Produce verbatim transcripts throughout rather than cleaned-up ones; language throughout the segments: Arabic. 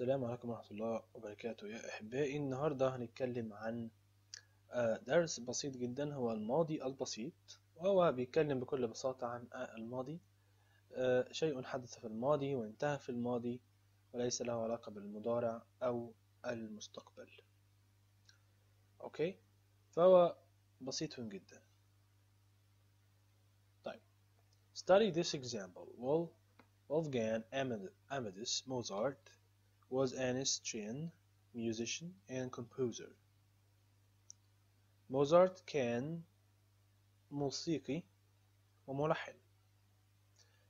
السلام عليكم ورحمة الله وبركاته يا أحبائي. النهاردة هنتكلم عن درس بسيط جدا هو الماضي البسيط، وهو بيتكلم بكل بساطة عن الماضي، شيء حدث في الماضي وانتهى في الماضي وليس له علاقة بالمضارع أو المستقبل. أوكي، فهو بسيط جدا. طيب، study this example. Well, Wolfgang Amadeus Mozart was an Austrian musician and composer. Mozart كان موسيقي وملحن.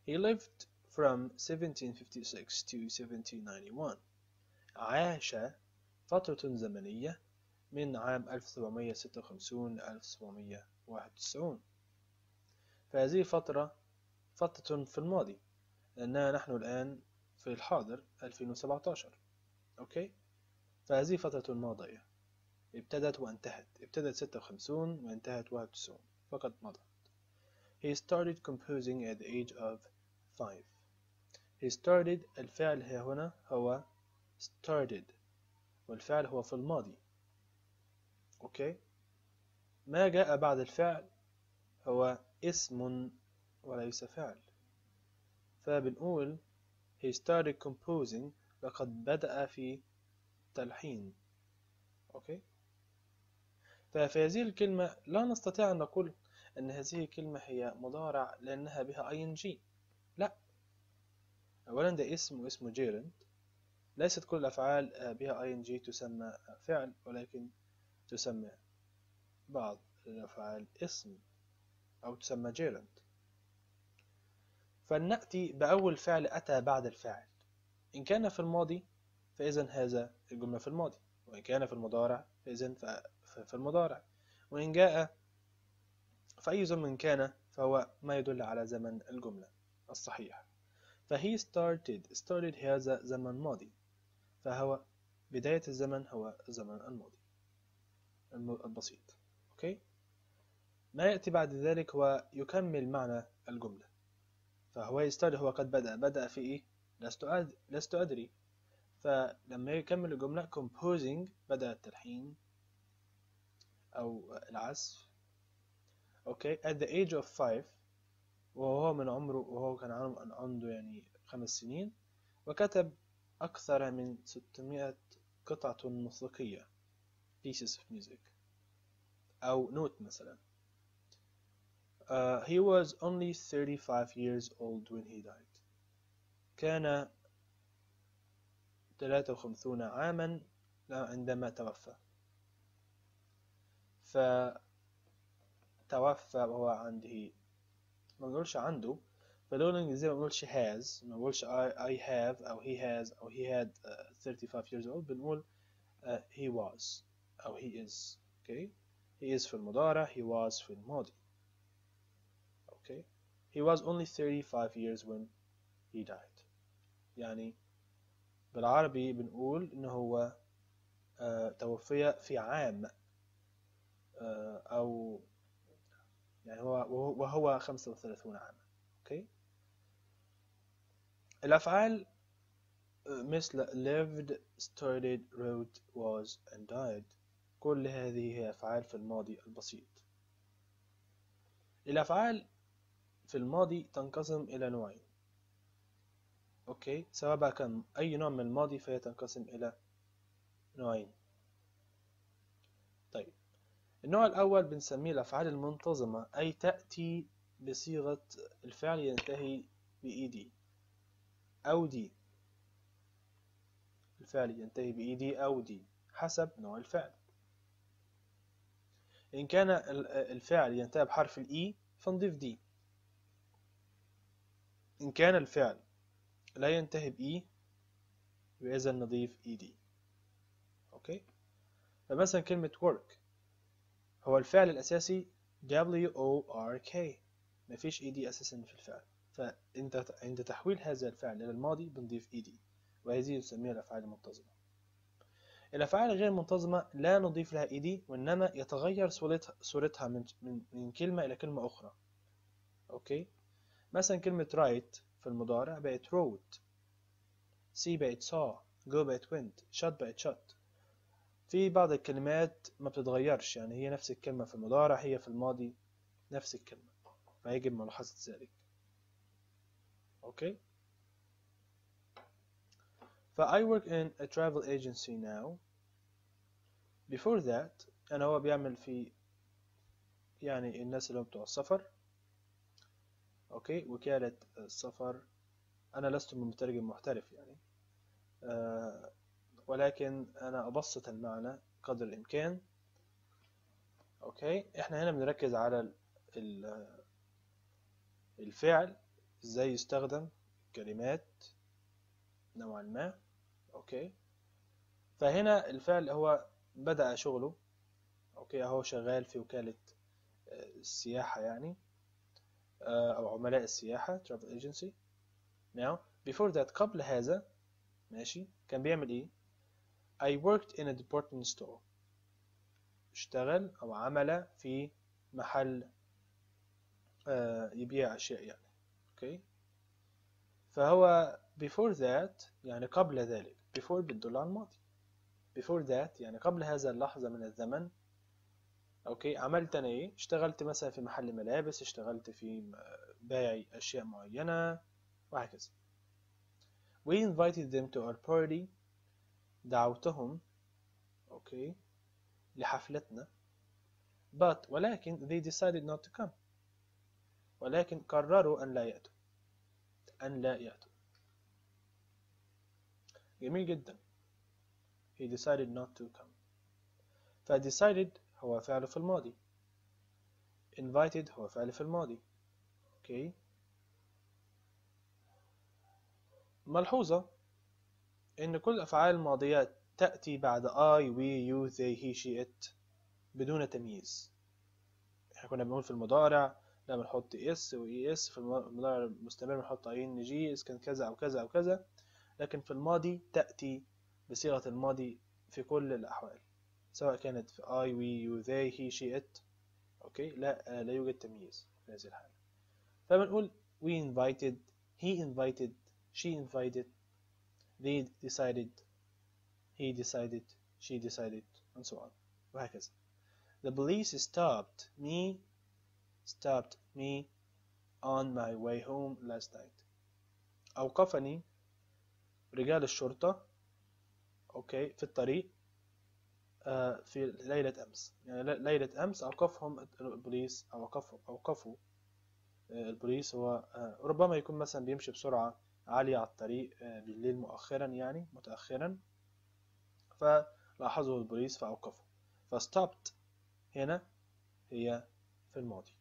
He lived from seventeen fifty-six to seventeen ninety-one. عاش فترة زمنية من عام ألف وسبعمية وستة وخمسين إلى ألف وسبعمية وواحد وتسعين. فهذه فترة فترة في الماضي، لأننا نحن الآن في الحاضر ألفين وسبعتاشر. أوكي، فهذه فترة ماضية، ابتدت وانتهت. ابتدت ستة وخمسين وانتهت واحد وتسعين، فقد مضت. He started composing at the age of five. He started، الفعل هنا هو started، والفعل هو في الماضي. أوكي، ما جاء بعد الفعل هو اسم وليس فعل، فبنقول he started composing، لقد بدأ في تلحين. أوكي، ففي هذه الكلمة لا نستطيع أن نقول أن هذه الكلمة هي مضارع لأنها بها ing. لا، أولا ده اسم واسمه gerund، ليست كل الأفعال بها ing تسمى فعل، ولكن تسمى بعض الأفعال اسم أو تسمى gerund. فلنأتي بأول فعل أتى بعد الفاعل. إن كان في الماضي فإذن هذا الجملة في الماضي، وإن كان في المضارع فإذن في المضارع، وإن جاء في أي زمن كان فهو ما يدل على زمن الجملة الصحيح. فهي started، started هذا زمن ماضي، فهو بداية الزمن هو الزمن الماضي البسيط. أوكي، ما يأتي بعد ذلك هو يكمل معنى الجملة. فهو يستدعي، هو قد بدأ، بدأ في إيه؟ لست أد... لست أدري. فلما يكمل الجملة composing، بدأ التلحين أو العزف. أوكي، at the age of five، وهو من عمره، وهو كان عنده يعني خمس سنين، وكتب أكثر من ستمائة قطعة موسيقية pieces of music أو نوت مثلا. Uh, he was only thirty-five years old when he died. كان ثلاثة وخمسين عاما عندما توفى. فتوفى وهو عنده، ما نقولش عنده، فلولا الإنجليزية ما نقولش has، ما نقولش I, I have أو he has أو he had uh, thirty-five years old، بنقول uh, he was أو he is. okay. he is في المضارع، he was في الماضي. He was only thirty-five years when he died. يعني بالعربي بنقول إنه هو توفي في عام، أو يعني هو وهو خمسة وثلاثون عاما. أوكي، الأفعال مثل lived، started، wrote، was and died، كل هذه هي أفعال في الماضي البسيط. الأفعال في الماضي تنقسم إلى نوعين. أوكي، سواء بقى كان أي نوع من الماضي فهي تنقسم إلى نوعين. طيب، النوع الأول بنسميه الأفعال المنتظمة، أي تأتي بصيغة الفعل ينتهي بإيدي أو دي. الفعل ينتهي بإيدي أو دي حسب نوع الفعل. إن كان الفعل ينتهي بحرف الإي فنضيف دي. إن كان الفعل لا ينتهي بإي فإذا نضيف إي دي. أوكي، فمثلا كلمة work، هو الفعل الأساسي work، مفيش إي دي أساسا في الفعل، فأنت عند تحويل هذا الفعل إلى الماضي بنضيف إي دي، وهذه نسميها الأفعال المنتظمة. الأفعال غير المنتظمة لا نضيف لها إي دي، وإنما يتغير صورتها من من كلمة إلى كلمة أخرى. أوكي، مثلا كلمة write في المضارع بقت wrote، see بقت saw، go بقت went, shot بقت shot. في بعض الكلمات ما بتتغيرش، يعني هي نفس الكلمة في المضارع، هي في الماضي نفس الكلمة، فيجب ملاحظة ذلك. اوكي، ف I work in a travel agency now. Before that أنا هو بيعمل في يعني الناس اللي هم بتوع السفر، اوكي، وكالة السفر. أنا لست مترجم محترف يعني، أه ولكن أنا أبسط المعنى قدر الإمكان. أوكي، إحنا هنا بنركز على الفعل إزاي يستخدم، كلمات نوعا ما. أوكي، فهنا الفعل هو بدأ شغله، أوكي، هو شغال في وكالة السياحة يعني، أو عملاء السياحة travel agency. now before that قبل هذا ماشي كان بيعمل إيه؟ I worked in a department store. اشتغل أو عمل في محل آه يبيع أشياء يعني، أوكي. فهو before that يعني قبل ذلك، before بتدل على الماضي، before that يعني قبل هذا اللحظة من الزمن. أوكي، عملت أنا إيه؟ اشتغلت مثلا في محل ملابس، اشتغلت في بيع أشياء معينة وهكذا. we invited them to our party. دعوتهم، أوكي، لحفلتنا. but ولكن they decided not to come. ولكن قرروا أن لا يأتوا، أن لا يأتوا. جميل جدا. he decided not to come. ف decided هو فعل في الماضي، invited هو فعل في الماضي، أوكي. ملحوظة إن كل الأفعال الماضية تأتي بعد I, we, you, they, he, she, it بدون تمييز. إحنا كنا بنقول في المضارع لا بنحط اس و es، في المضارع المستمر بنحط ing، إذا كان كذا أو كذا أو كذا، لكن في الماضي تأتي بصيغة الماضي في كل الأحوال، سواء كانت في I, we, you, they, he, she, it. أوكي، لا لا يوجد تمييز في هذه الحالة. فبنقول we invited, he invited, she invited, they decided, he decided, she decided, and so on وهكذا. The police stopped me stopped me on my way home last night. أوقفني رجال الشرطة، أوكي، في الطريق في ليلة أمس، يعني ليلة أمس أوقفهم البوليس، أوقفوا أوقفوا البوليس. هو ربما يكون مثلا بيمشي بسرعة عالية على الطريق بالليل مؤخرا يعني متأخرا، فلاحظه البوليس فأوقفه. فستوبت هنا هي في الماضي،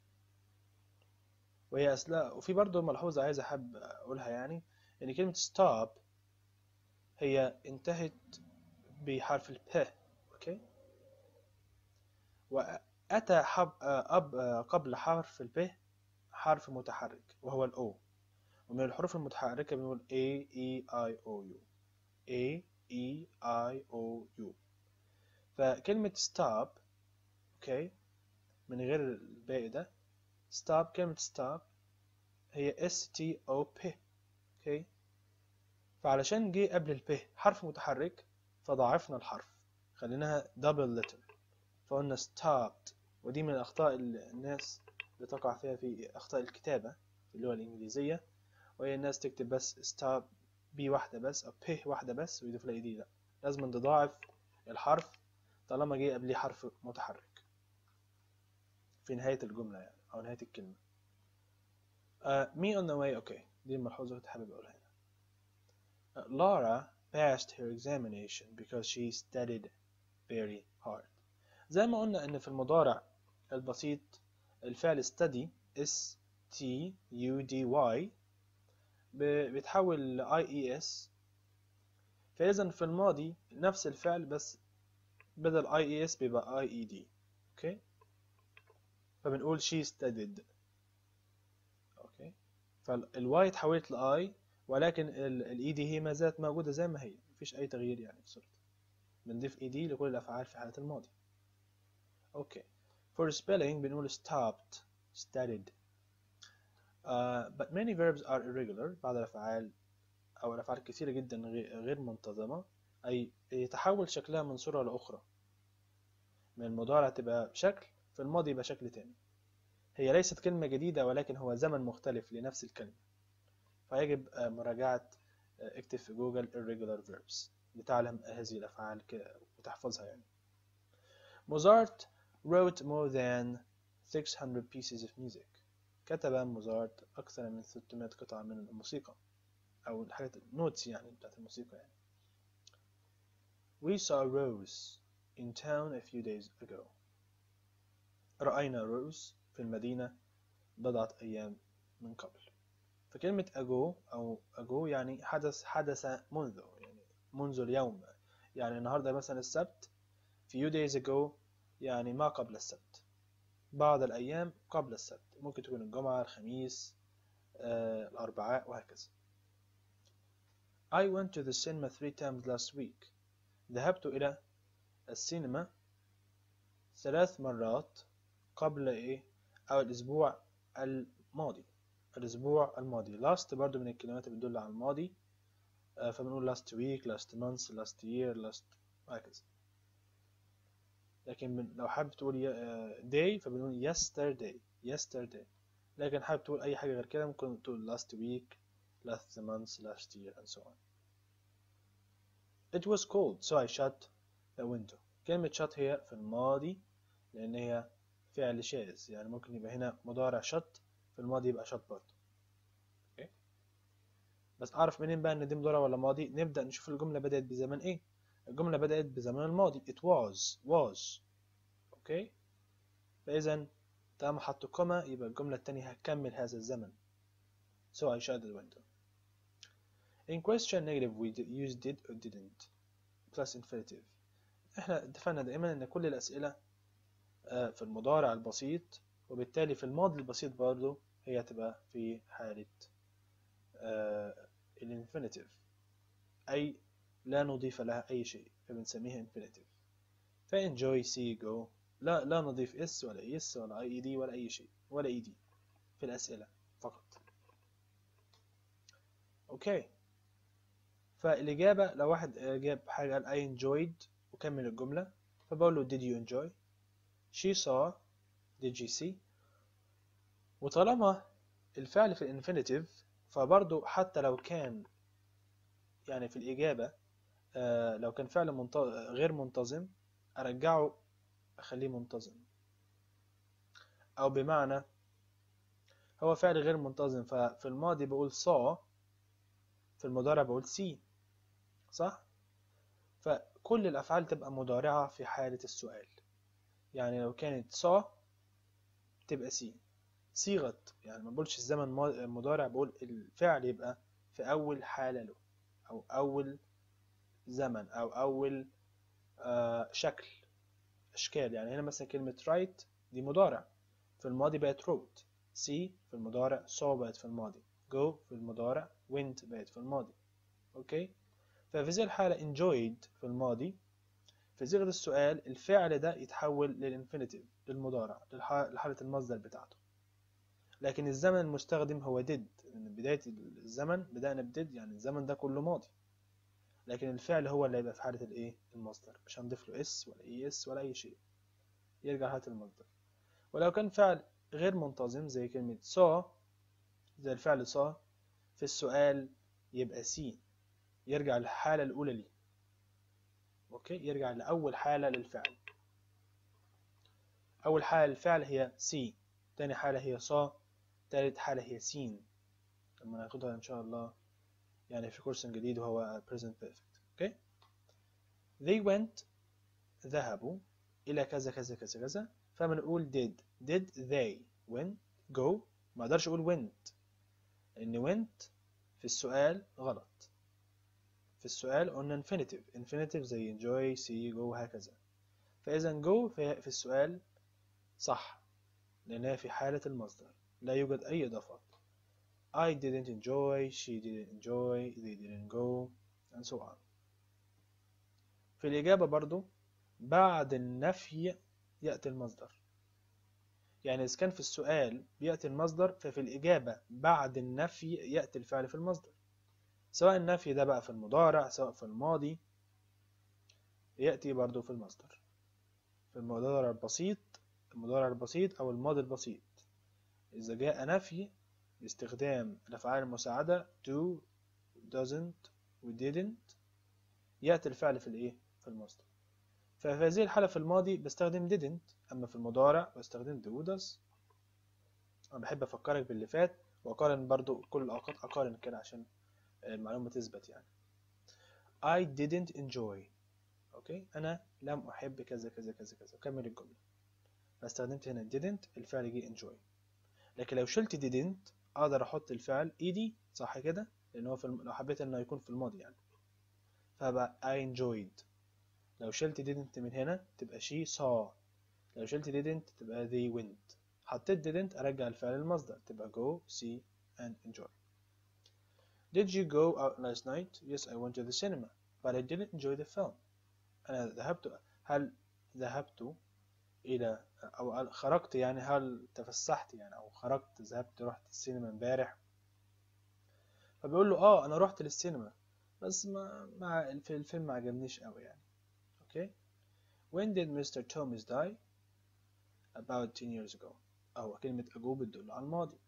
وهي أسلا. وفي برضه ملحوظة عايز أحب أقولها يعني، إن كلمة ستوب هي انتهت بحرف الب، أوكي، وأتى قبل حرف الب حرف متحرك وهو الأو، ومن الحروف المتحركة بنقول A E I O U A E I O U. فكلمة stop، أوكي، من غير الباقي ده stop، كلمة stop هي S T O P، أوكي. فعلشان جه قبل الب حرف متحرك فضاعفنا الحرف، خليناها double letter، فقلنا stopped. ودي من الأخطاء اللي الناس بتقع فيها في أخطاء الكتابة في اللغة الإنجليزية، وهي الناس تكتب بس ستوب بي واحدة بس أو بي واحدة بس ويضيف لها دي. لأ، لازم تضاعف الحرف طالما جه قبليه حرف متحرك في نهاية الجملة يعني أو نهاية الكلمة. uh, me on the way. أوكي، دي الملحوظة كنت حابب أقولها هنا. uh, Laura passed her examination because she studied very hard. زي ما قلنا إن في المضارع البسيط الفعل study s t u d y بيتحول ل I E S، فإذا في الماضي نفس الفعل بس بدل I E S بيبقى I E D، أوكي. فبنقول she studied، أوكي، فالواي اتحولت لI، ولكن ال E D هي ما زالت موجودة زي ما هي، مفيش أي تغيير يعني في صورتها. بنضيف E D لكل الأفعال في حالة الماضي، أوكي. for spelling بنقول stopped studied. Uh, but many verbs are irregular. بعض الأفعال أو الأفعال كثيرة جدا غير منتظمة، أي يتحول شكلها من صورة لأخرى، من المضارع تبقى شكل في الماضي يبقى شكل تاني. هي ليست كلمة جديدة ولكن هو زمن مختلف لنفس الكلمة، فيجب مراجعة اكتب في جوجل irregular verbs لتعلم هذه الأفعال وتحفظها. يعني Mozart wrote more than six hundred pieces of music. كتب موزارت أكثر من ستمائة قطعة من الموسيقى أو الحاجات النوتس يعني بتاعت الموسيقى يعني. We saw Rose in town a few days ago. رأينا روز في المدينة بضعة أيام من قبل. فكلمة ago أو ago يعني حدث حدث منذ، يعني منذ اليوم، يعني النهاردة مثلا السبت. few days ago يعني ما قبل السبت، بعض الأيام قبل السبت، ممكن تكون الجمعة، الخميس، آه، الأربعاء وهكذا. I went to the cinema three times last week. ذهبت إلى السينما ثلاث مرات قبل إيه؟ أو الأسبوع الماضي. الأسبوع الماضي last برضو من الكلمات اللي بتدل على الماضي، آه، فبنقول last week، last month، last year، last وهكذا. لكن لو حابب تقول day فبنقول yesterday yesterday، لكن حابب تقول أي حاجة غير كده ممكن تقول last week، last month، last year and so on. It was cold so I shut the window. كلمة shut هي في الماضي لأن هي فعل شاذ، يعني ممكن يبقى هنا مضارع shut في الماضي يبقى shut برضه. okay. بس أعرف منين بقى إن دي مضارع ولا ماضي؟ نبدأ نشوف الجملة بدأت بزمان إيه. الجملة بدأت بزمان الماضي it was was. اوكي، فإذا طالما حطوا كوما يبقى الجملة التانية هتكمل هذا الزمن. so I shut the window. in question negative we use did or didn't plus infinitive. احنا اتفقنا دائما ان كل الأسئلة في المضارع البسيط وبالتالي في الماضي البسيط برضه هي تبقى في حالة الانفينيتيف، أي لا نضيف لها أي شيء فبنسميها infinitive. فenjoy see go لا لا نضيف اس ولا اس ولا اي دي ولا أي شيء ولا اي دي في الأسئلة فقط. أوكي، فالإجابة لو واحد جاب حاجة قال I enjoyed وكمل الجملة فبقول له did you enjoy، she saw did you see. وطالما الفعل في infinitive فبرضه حتى لو كان يعني في الإجابة آه لو كان فعل منت... غير منتظم أرجعه أخليه منتظم، أو بمعنى هو فعل غير منتظم ففي الماضي بقول saw في المضارع بقول see، صح؟ فكل الأفعال تبقى مضارعة في حالة السؤال، يعني لو كانت saw تبقى see صيغة، يعني ما بقولش الزمن مضارع، بقول الفعل يبقى في أول حالة له أو أول زمن أو أول آه شكل أشكال. يعني هنا مثلا كلمة right دي مضارع في الماضي بقت wrote، see في المضارع، saw بقت في الماضي، go في المضارع، went بقت في الماضي. أوكي، ففي ذي الحالة enjoyed في الماضي في صيغة السؤال الفعل ده يتحول للإنفينيتيف للمضارع لحالة المصدر بتاعته، لكن الزمن المستخدم هو did. من بداية الزمن بدأنا بدid، يعني الزمن ده كله ماضي، لكن الفعل هو اللي هيبقى في حالة الايه المصدر، مش هنضيف له اس ولا اي اس ولا اي شيء، يرجع حالة المصدر. ولو كان فعل غير منتظم زي كلمة saw زي الفعل saw في السؤال يبقى see، يرجع للحالة الأولى ليه. اوكي، يرجع لأول حالة للفعل، أول حالة للفعل هي see، تاني حالة هي saw، تالت حالة هي seen لما ناخدها إن شاء الله يعني في كورس جديد وهو present perfect. okay. they went ذهبوا إلى كذا كذا كذا كذا، فبنقول did did they went go. ما أقدرش أقول went لأن went في السؤال غلط، في السؤال قلنا infinitive infinitive زي enjoy see go وهكذا، فإذا go في السؤال صح لأنها في حالة المصدر لا يوجد أي إضافات. I didn't enjoy، she didn't enjoy، they didn't go and so on. في الإجابة برضو بعد النفي يأتي المصدر، يعني إذا كان في السؤال بيأتي المصدر ففي الإجابة بعد النفي يأتي الفعل في المصدر، سواء النفي ده بقى في المضارع سواء في الماضي يأتي برضو في المصدر، في المضارع البسيط، المضارع البسيط أو الماضي البسيط. إذا جاء نفي باستخدام الأفعال المساعدة do، doesn't و didn't، يأتي الفعل في الإيه؟ في المصدر. ففي هذه الحالة في الماضي بستخدم didn't، أما في المضارع بستخدم do و does. أنا بحب أفكرك باللي فات وأقارن برضو كل الأوقات، أقارن كده عشان المعلومة تثبت يعني. I didn't enjoy. أوكي، أنا لم أحب كذا كذا كذا كذا، أكمل الجملة. فاستخدمت هنا didn't، الفعل جه enjoy. لكن لو شلت didn't أقدر أحط الفعل إيدي، صح كده؟ لأن هو في الم... لو حبيت إنه يكون في الماضي يعني. فبقى I enjoyed. لو شلت didn't من هنا تبقى she saw. لو شلت didn't تبقى they went. حطيت didn't أرجع الفعل المصدر، تبقى go, see and enjoy. Did you go out last night? Yes, I went to the cinema, but I didn't enjoy the film. أنا ذهبت، هل ذهبت إلى أو خرجت يعني، هل تفسحت يعني أو خرجت، ذهبت رحت السينما امبارح. فبيقول له آه أنا رحت للسينما بس ما مع الفيلم ما عجبنيش أوي يعني. أوكي. When did mister Thomas die? About ten years ago. أو كلمة ago بتدل على الماضي.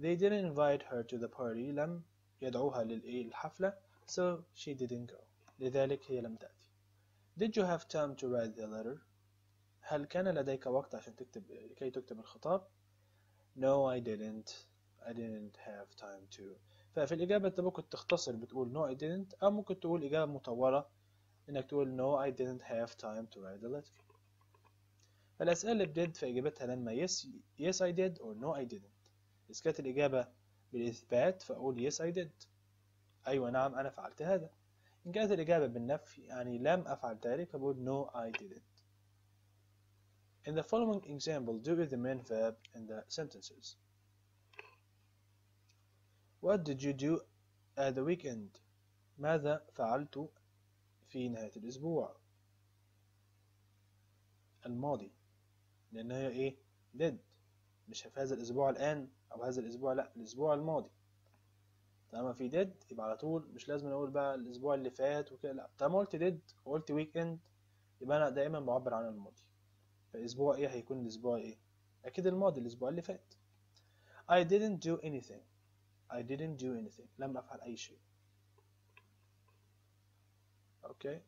They didn't invite her to the party. لم يدعوها للإيه؟ الحفلة. So she didn't go. لذلك هي لم تأتي. Did you have time to write the letter? هل كان لديك وقت عشان تكتب لكي تكتب الخطاب؟ No, I didn't. I didn't have time to. ففي الإجابة أنت ممكن تختصر بتقول no I didn't، أو ممكن تقول إجابة مطولة إنك تقول no I didn't have time to write the letter. فالأسئلة اللي بديد في إجابتها لما yes yes I did or no I didn't. إذا كانت الإجابة بالإثبات فأقول yes I did، أيوة نعم أنا فعلت هذا. إن كانت الإجابة بالنفي يعني لم أفعل ذلك فبقول no I didn't. In the following example, do with the main verb in the sentences. What did you do at the weekend? ماذا فعلت في نهاية الأسبوع؟ الماضي، لأن هي إيه؟ did، مش في هذا الأسبوع الآن أو هذا الأسبوع، لأ الأسبوع الماضي. طالما في did يبقى على طول، مش لازم أقول بقى الأسبوع اللي فات وكده، لأ طالما قلت did وقلت weekend يبقى أنا دائما بعبر عن الماضي. فأسبوع إيه هيكون الأسبوع إيه؟ أكيد الماضي، الأسبوع اللي فات. I didn't do anything. I didn't do anything. لم أفعل أي شيء. Okay.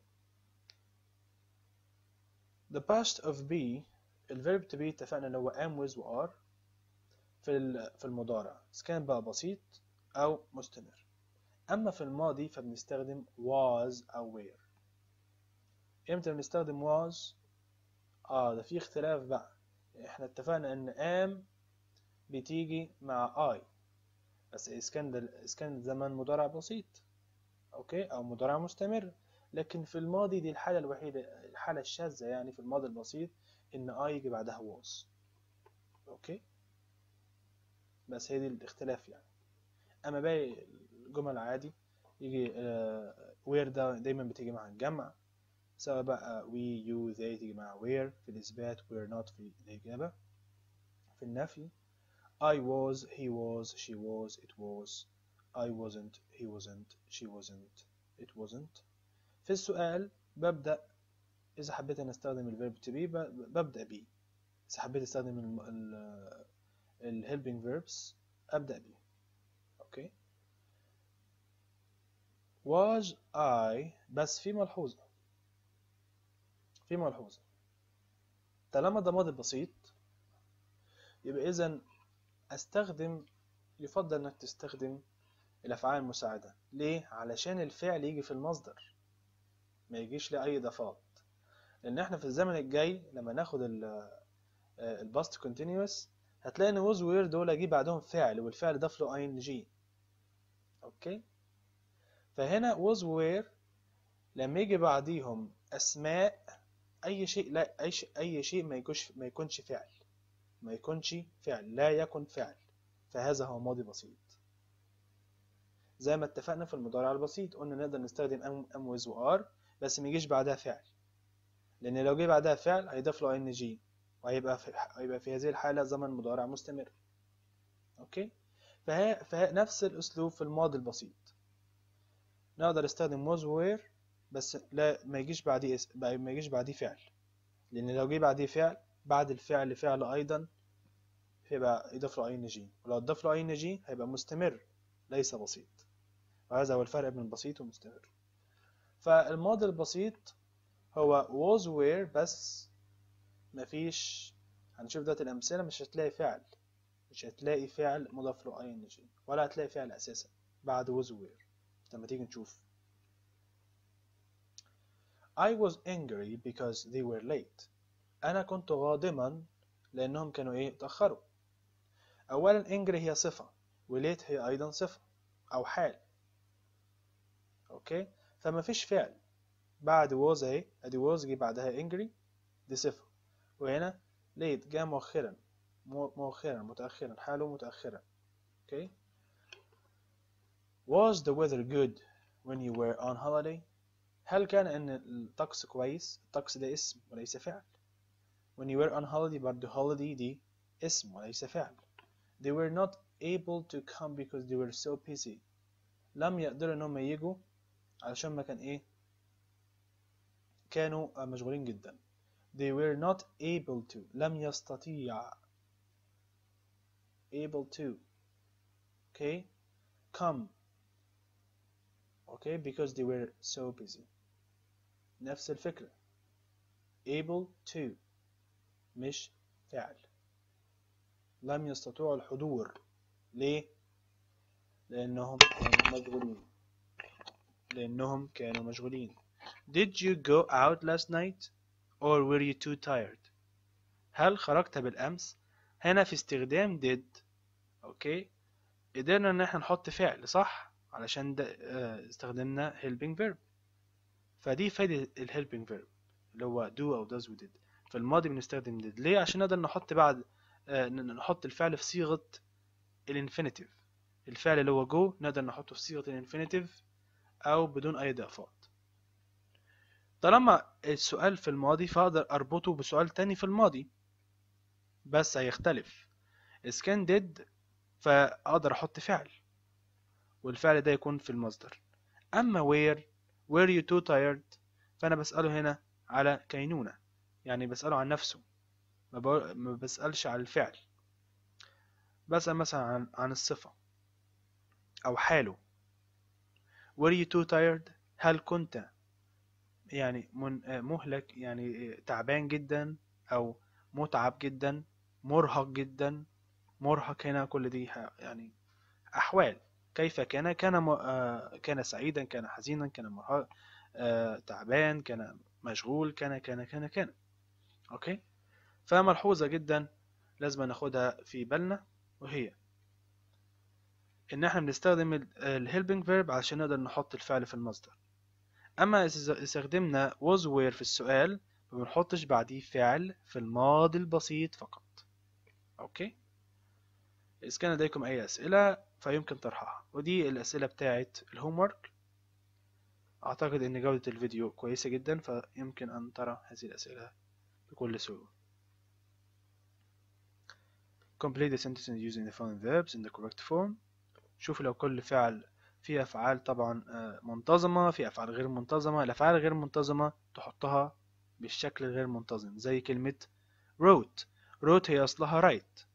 The past of be، الverb to be اتفقنا إن هو am with و are في في المضارع، إذا كان بقى بسيط أو مستمر. أما في الماضي فبنستخدم was أو were. إمتى بنستخدم was؟ آه ده في اختلاف بقى، إحنا اتفقنا إن am بتيجي مع I. بس إذا كان إذا كان زمن مضارع بسيط أوكي أو مضارع مستمر. لكن في الماضي دي الحالة الوحيدة، الحالة الشاذة يعني في الماضي البسيط إن I يجي بعدها was. أوكي، بس هي دي الاختلاف يعني. أما باقي الجمل عادي يجي where، ده دايما بتيجي مع الجمع، سواء بقى we you they تيجي مع where في الإثبات، were not في الإجابة، في النفي I was he was she was it was I wasn't he wasn't she wasn't it wasn't. في السؤال ببدأ، إذا حبيت أن أستخدم الverb to be ببدأ be، إذا حبيت أستخدم ال ال ال helping verbs أبدأ be. أوكي. was I، بس في ملحوظة، في ملحوظة طالما ده ماضي بسيط يبقى إذا استخدم، يفضل انك تستخدم الافعال المساعده. ليه؟ علشان الفعل يجي في المصدر ما يجيش لاي اضافات، لان احنا في الزمن الجاي لما ناخد الباست كونتينيوس هتلاقي ان ووز وير دول اجيب بعدهم فعل، والفعل ضاف له اي ان جي. اوكي، فهنا ووز وير لما يجي بعديهم اسماء اي شيء، لا اي شيء، اي شيء ما يكونش ما يكونش فعل، ما يكونش فعل، لا يكن فعل، فهذا هو ماضي بسيط. زي ما اتفقنا في المضارع البسيط قلنا نقدر نستخدم am with و are، بس ما يجيش بعدها فعل، لأن لو جه بعدها فعل هيضاف له ing وهيبقى في هيبقى في هذه الحالة زمن مضارع مستمر. أوكي، فه... فنفس الأسلوب في الماضي البسيط نقدر نستخدم was were بس لا ما يجيش بعديه اسم، ما يجيش بعديه فعل، لان لو جه بعديه فعل بعد الفعل فعل ايضا هيبقى يضاف له اي ان جي، ولو اضاف له اي ان جي هيبقى مستمر ليس بسيط، وهذا هو الفرق بين بسيط ومستمر. فالماضي البسيط هو was were بس مفيش، هنشوف دلوقتي الامثله مش هتلاقي فعل، مش هتلاقي فعل مضاف له اي ان جي، ولا هتلاقي فعل اساسا بعد was were. لما تيجي نشوف I was angry because they were late. أنا كنت غاضبا لأنهم كانوا إيه؟ اتأخروا. أولا angry هي صفة، وليت هي أيضا صفة أو حال. أوكي؟ فما فيش فعل بعد was أهي، أدي was جه بعدها angry دي صفة، وهنا late جه مؤخرا، مؤخرا متأخرا، حاله متأخرا. أوكي؟ Was the weather good when you were on holiday؟ هل كان ان الطقس كويس؟ الطقس ده اسم وليس فعل. when you were on holiday برضه holiday دي اسم وليس فعل. they were not able to come because they were so busy. لم يقدروا انهم ييجوا علشان ما كان ايه؟ كانوا مشغولين جدا. they were not able to لم يستطيع able to okay come okay because they were so busy. نفس الفكرة able to مش فعل. لم يستطيعوا الحضور ليه؟ لأنهم كانوا مشغولين، لأنهم كانوا مشغولين. Did you go out last night or were you too tired؟ هل خرجت بالأمس؟ هنا في استخدام did أوكي قدرنا إن احنا نحط فعل صح؟ علشان ده استخدمنا helping verb، فدي فايدة ال helping verb اللي هو do أو does و did. في الماضي بنستخدم did ليه؟ عشان نقدر نحط بعد نحط الفعل في صيغة الانفينيتيف. الفعل اللي هو go نقدر نحطه في صيغة الانفينيتيف أو بدون أي إضافات. طالما السؤال في الماضي فأقدر أربطه بسؤال تاني في الماضي بس هيختلف. إذا كان did فأقدر أحط فعل والفعل ده يكون في المصدر. أما where were you too tired فأنا بسأله هنا على كينونة، يعني بسأله عن نفسه، ما بسألش على الفعل، بسأل مثلا عن, عن الصفة أو حاله. were you too tired هل كنت يعني مهلك، يعني تعبان جدا أو متعب جدا، مرهق جدا. مرهق هنا كل دي يعني أحوال. كيف كان؟ كان م... آه... كان سعيدا، كان حزينا، كان مرهق، آه... تعبان، كان مشغول، كان كان كان كان اوكي. فملحوظة جدا لازم ناخدها في بالنا، وهي ان احنا بنستخدم ال helping verb عشان نقدر نحط الفعل في المصدر. اما اذا استخدمنا was were في السؤال ما بنحطش بعديه فعل في الماضي البسيط فقط. اوكي، اذا كان لديكم اي اسئلة فيمكن طرحها. ودي الأسئلة بتاعت الهومورك. أعتقد إن جودة الفيديو كويسة جدا، فيمكن أن ترى هذه الأسئلة بكل سهولة. Complete the sentences using the following verbs in the correct form. شوف لو كل فعل فيه أفعال طبعا منتظمة، في أفعال غير منتظمة. الأفعال غير منتظمة تحطها بالشكل الغير منتظم، زي كلمة wrote. wrote هي أصلها write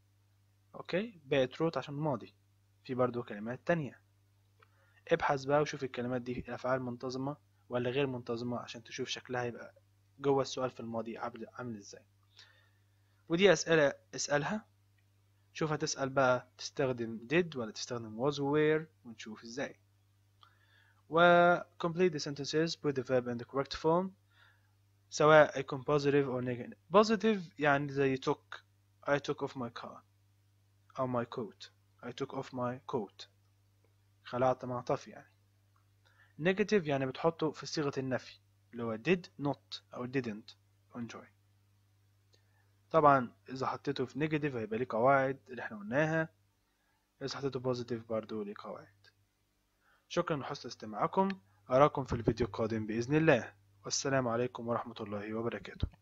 أوكي، بقت wrote عشان الماضي. في برضو كلمات تانية، ابحث بقى وشوف الكلمات دي الأفعال منتظمة ولا غير منتظمة عشان تشوف شكلها يبقى جوه السؤال في الماضي عامل ازاي. ودي أسئلة اسألها، شوف هتسأل بقى تستخدم did ولا تستخدم was were ونشوف ازاي. و complete the sentences with the verb in the correct form سواء يكون positive or negative. positive يعني زي took I took off my car أو my coat I took off my coat، خلعت معطفي يعني. negative يعني بتحطه في صيغة النفي اللي هو did not أو didn't enjoy. طبعا إذا حطيته في negative هيبقى ليه قواعد اللي احنا قلناها، إذا حطيته positive برضه ليه قواعد. شكرا لحسن استماعكم، أراكم في الفيديو القادم بإذن الله، والسلام عليكم ورحمة الله وبركاته.